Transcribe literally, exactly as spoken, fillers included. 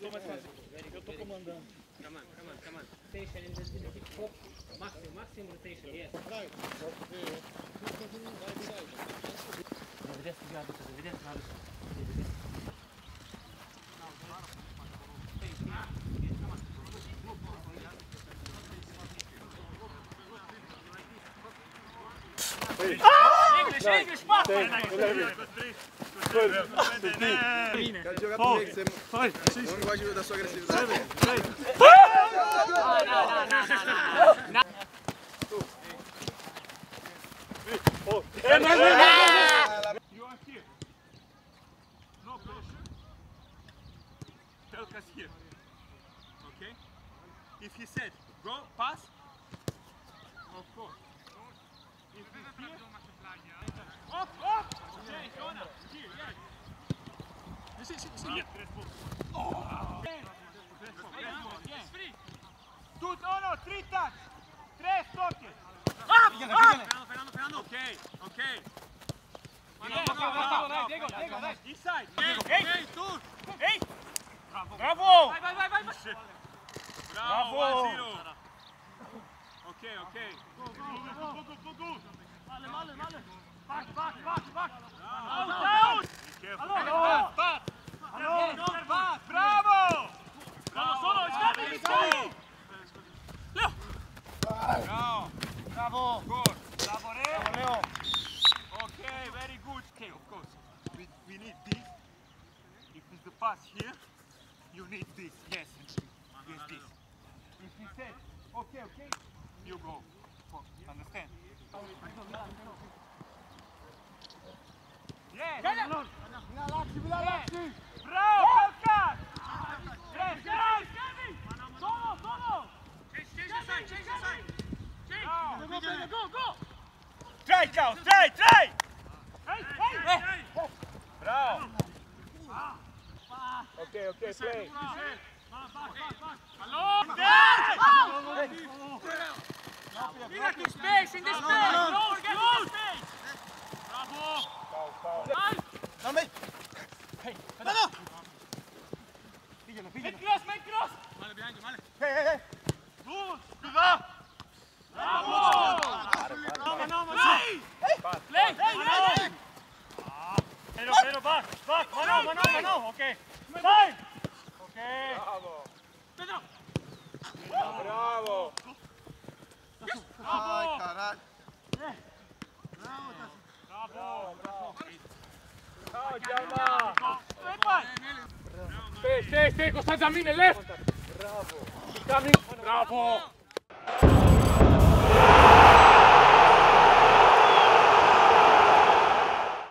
Your commander. Come on, come on, come on. Rotation in the top. Maximum, maximum rotation. Yes. Right. Não gosto da sua agressividade. You are here. No pressure. Telka's here. Okay? If he said go, pass, of course. If he's here, oh, oh! Okay, Jonah, here, yes. See, see, see, yeah. Oh! It's free! Two, no, no, three touch! Tres toques! Up! Up! Okay, okay. This side! Hey! Hey! Bravo! Bravo! one zero! Okay, okay. Go, go, go, go, go! Male, male, male! Back, back, back, back! Out, out! Hello! Pass! Hello! Pass! Bravo! Bravo! Solo! It's coming! Leo! Bravo! Bravo! Good! Bravo, Leo! Okay, very good. Okay, of course. We, we need this. If it's the pass here, you need this. Yes. Yes, this. If he said, okay, okay, you go. Understand? Yes! Yes! Bila lakši, bila lakši! Bravo, Kalkar! Yes, yes! Solo, solo! Change the side, change the side! Change! Go, go, go, go! Try, Kao, try, try! Hey, hey! Bravo! Okay, okay, play! Hello! Yes! Mira tu space, in the space! Go, get the space! Bravo! Come on! Hey! No, no! Fíjalo, fíjalo! Make cross, make cross! Vale, behind you, vale! Hey, hey, hey! Good! Good up! Bravo! No, no, no! Play! Play! Play! Play! Pero, pero, back! Back! Mano, mano, mano! Okay! Time! Okay! Bravo! Pedro! Bravo! Ay, caray! Bravo! Bravo! Bravo! Ciao, Gianna! Stay, stay, stay, Costanza, mine left! Bravo! Bravo!